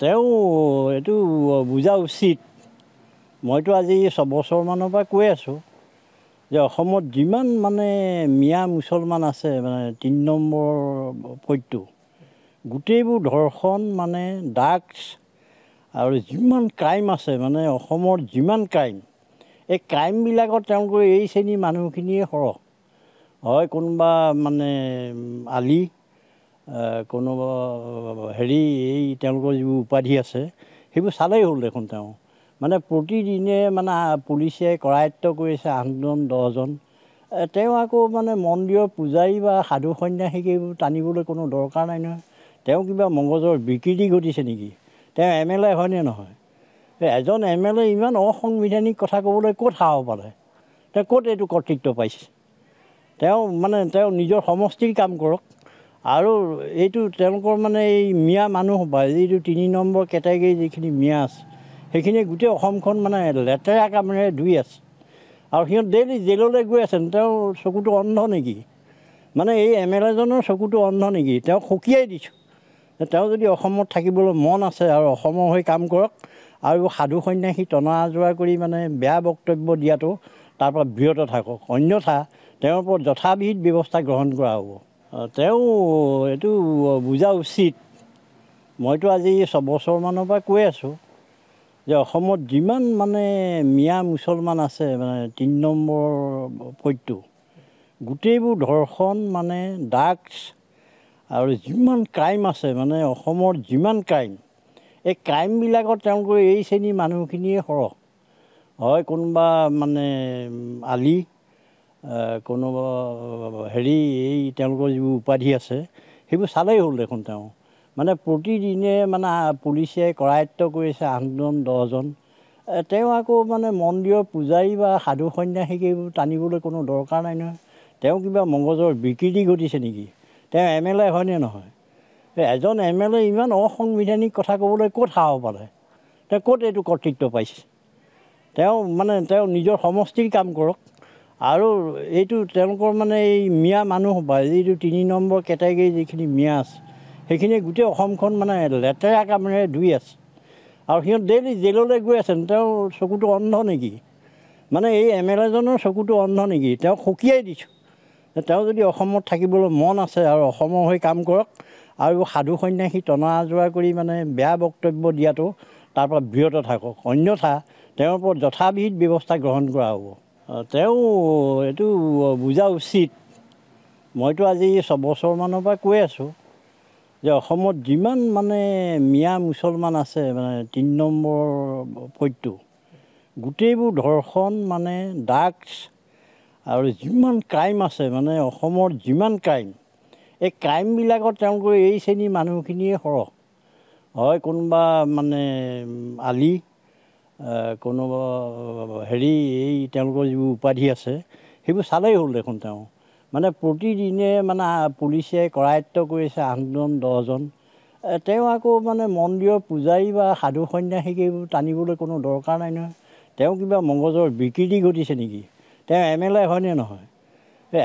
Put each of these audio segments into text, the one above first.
তেওঁ এইটো বুজা উচিত। মইতো আজি 6 বছৰমানৰ পৰা কৈ আছোঁ যে অসমত যিমান মানে মিয়া মুছলমান আছে, মানে 3 নম্বৰ পইণ্টটো গোটেইবোৰ ধৰ্ষণ মানে ড্ৰাগছ আৰু যিমান ক্ৰাইম আছে, মানে অসমৰ যিমান ক্ৰাইম, এই ক্ৰাইমবিলাকত তেওঁলোকৰ এই শ্ৰেণীৰ মানুহখিনিয়ে সৰহ হয়। কোনোবা মানে আলি, কোনোবা হেৰি, এই তেওঁলোকৰ যিবোৰ উপাধি আছে সেইবোৰ চালেই হ'ল দেখোন। তেওঁ মানে প্ৰতিদিনে মানে পুলিচে কৰায়ত্ব কৰিছে 8জন 10জন। তেওঁ আকৌ মানে মন্দিৰৰ পূজাৰী বা সাধু সন্ন্যাসীক এইবোৰ টানিবলৈ কোনো দৰকাৰ নাই নহয়। তেওঁ কিবা মগজৰ বিকৃতি ঘটিছে নেকি? তেওঁ MLA হয়নে নহয়? এজন MLA ইমান অসাংবিধানিক কথা ক'বলৈ ক'ত সাহ পালে? তেওঁ ক'ত এইটো কৰ্তৃত্ব পাইছে? তেওঁ মানে তেওঁ নিজৰ সমষ্টিৰ কাম কৰক। আৰু এইটো তেওঁলোকৰ মানে এই মিয়া মানুহ বা যিটো 3 নম্বৰ কেটেগৰী যিখিনি মিয়া আছে, সেইখিনিয়ে গোটেই অসমখন মানে লেতেৰা কামেৰে ধুই আছে। আৰু সিহঁত ডেইলি জেললৈ গৈ আছে। তেওঁ চকুটো অন্ধ নেকি? মানে এই MLAজনৰ চকুটো অন্ধ নেকি? তেওঁ সকীয়াই দিছোঁ। তেওঁ যদি অসমত থাকিবলৈ মন আছে আৰু অসমৰ হৈ কাম কৰক, আৰু সাধু সন্ন্যাসী টনা আজোৰা কৰি মানে বেয়া বক্তব্য দিয়াটো তাৰপৰা বিৰত থাকক। অন্যথা তেওঁৰ ওপৰত যথাবিহিত ব্যৱস্থা গ্ৰহণ কৰা হ'ব। তেওঁ এইটো বুজা উচিত। মইতো আজি 6 বছৰমানৰ পৰা কৈ আছোঁ যে অসমত যিমান মানে মিয়া মুছলমান আছে, মানে 3 নম্বৰ পইণ্টটো গোটেইবোৰ ধৰ্ষণ মানে ড্ৰাগছ আৰু যিমান ক্ৰাইম আছে, মানে অসমৰ যিমান ক্ৰাইম, এই ক্ৰাইমবিলাকত তেওঁলোকৰ এই শ্ৰেণীৰ মানুহখিনিয়ে সৰহ হয়। কোনোবা মানে আলি, কোনোবা হেৰি, এই তেওঁলোকৰ যিবোৰ উপাধি আছে সেইবোৰ চালেই হ'ল দেখোন। তেওঁ মানে প্ৰতিদিনে মানে পুলিচে কৰায়ত্ব কৰিছে 8জন 10জন। তেওঁ আকৌ মানে মন্দিৰৰ পূজাৰী বা সাধু সন্ন্যাসীক এইবোৰ টানিবলৈ কোনো দৰকাৰ নাই নহয়। তেওঁ কিবা মগজৰ বিকৃতি ঘটিছে নেকি? তেওঁ MLA হয়নে নহয়? এজন MLA ইমান অসাংবিধানিক কথা ক'বলৈ ক'ত সাহ পালে? তেওঁ ক'ত এইটো কৰ্তৃত্ব পাইছে? তেওঁ মানে তেওঁ নিজৰ সমষ্টিৰ কাম কৰক। আৰু এইটো তেওঁলোকৰ মানে এই মিয়া মানুহ বা যিটো 3 নম্বৰ কেটেগৰী যিখিনি মিয়া আছে, সেইখিনিয়ে গোটেই অসমখন মানে লেতেৰা কামেৰে ধুই আছে। আৰু সিহঁত ডেইলি জেললৈ গৈ আছে। তেওঁ চকুটো অন্ধ নেকি? মানে এই MLAজনৰ চকুটো অন্ধ নেকি? তেওঁ সকীয়াই দিছোঁ। তেওঁ যদি অসমত থাকিবলৈ মন আছে আৰু অসমৰ হৈ কাম কৰক, আৰু সাধু সন্ন্যাসী টনা আজোৰা কৰি মানে বেয়া বক্তব্য দিয়াটো তাৰপৰা বিৰত থাকক। অন্যথা তেওঁৰ ওপৰত যথাবিহিত ব্যৱস্থা গ্ৰহণ কৰা হ'ব। তেওঁ এইটো বুজা উচিত। মইতো আজি 6 বছৰমানৰ পৰা কৈ আছোঁ যে অসমত যিমান মানে মিয়া মুছলমান আছে, মানে 3 নম্বৰ পইণ্টটো গোটেইবোৰ ধৰ্ষণ মানে ড্ৰাগছ আৰু যিমান ক্ৰাইম আছে, মানে অসমৰ যিমান ক্ৰাইম, এই ক্ৰাইমবিলাকত তেওঁলোকৰ এই শ্ৰেণীৰ মানুহখিনিয়ে সৰহ হয়। কোনোবা মানে আলি, কোনোবা হেৰি, এই তেওঁলোকৰ যিবোৰ উপাধি আছে সেইবোৰ চালেই হ'ল দেখোন। তেওঁ মানে প্ৰতিদিনে মানে পুলিচে কৰায়ত্ব কৰিছে 8জন 10জন। তেওঁ আকৌ মানে মন্দিৰৰ পূজাৰী বা সাধু সন্ন্যাসীক এইবোৰ টানিবলৈ কোনো দৰকাৰ নাই নহয়। তেওঁ কিবা মগজৰ বিকৃতি ঘটিছে নেকি? তেওঁ MLA হয়নে নহয়?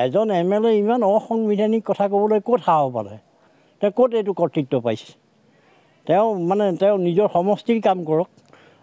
এজন MLA ইমান অসাংবিধানিক কথা ক'বলৈ ক'ত সাহ পালে? তেওঁ ক'ত এইটো কৰ্তৃত্ব পাইছে? তেওঁ মানে তেওঁ নিজৰ সমষ্টিৰ কাম কৰক।